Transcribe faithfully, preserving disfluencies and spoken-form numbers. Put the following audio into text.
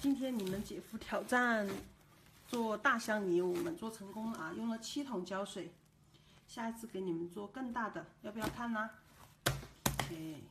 今天你们姐夫挑战做大香泥，我们做成功了啊！用了七桶胶水，下一次给你们做更大的，要不要看呢？OK。